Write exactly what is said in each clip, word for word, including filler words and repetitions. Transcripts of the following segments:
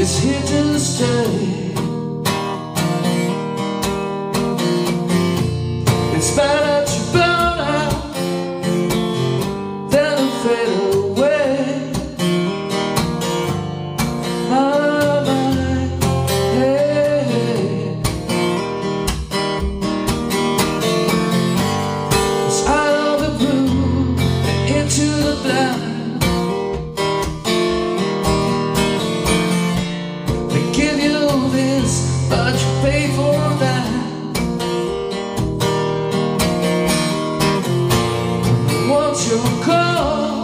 is here to stay. It's better to burn out than to fade away. My, my, hey, hey. It's out of the blue and into the black. But you pay for that. Once you go,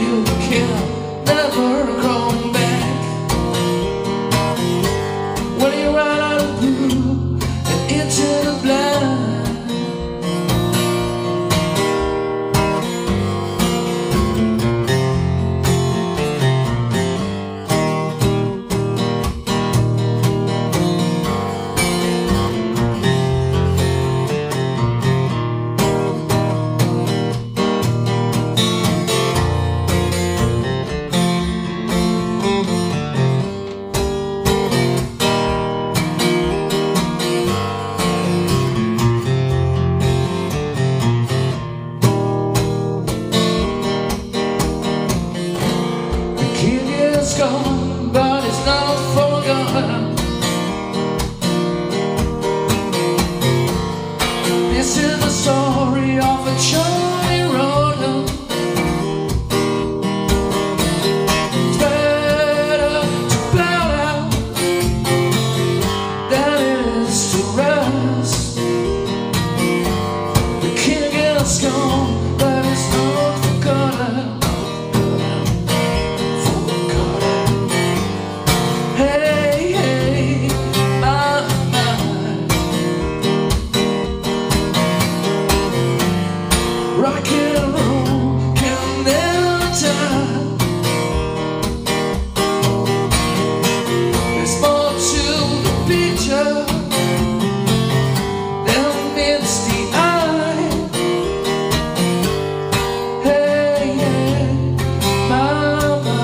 you can never come back. When you run out of blue and into the gone, but it's not forgotten. This is the story of a Johnny Rotten. It's better to blow out than it is to rest. The king is gone, but it's not forgotten. Rock and roll can never die. There's more to the picture than meets the eye. Hey, hey, mama.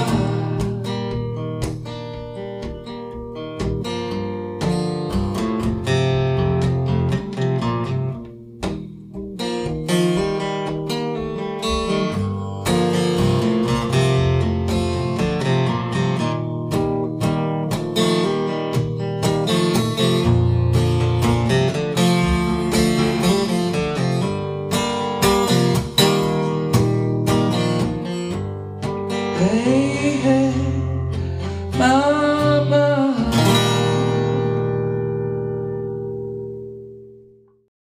Hey.